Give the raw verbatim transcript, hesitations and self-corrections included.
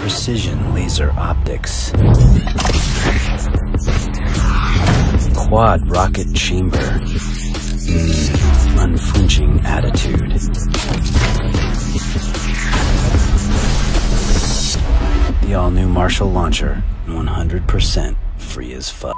Precision laser optics. Quad rocket chamber. Mm, unflinching attitude. The all-new Marshall launcher. one hundred percent free as fuck.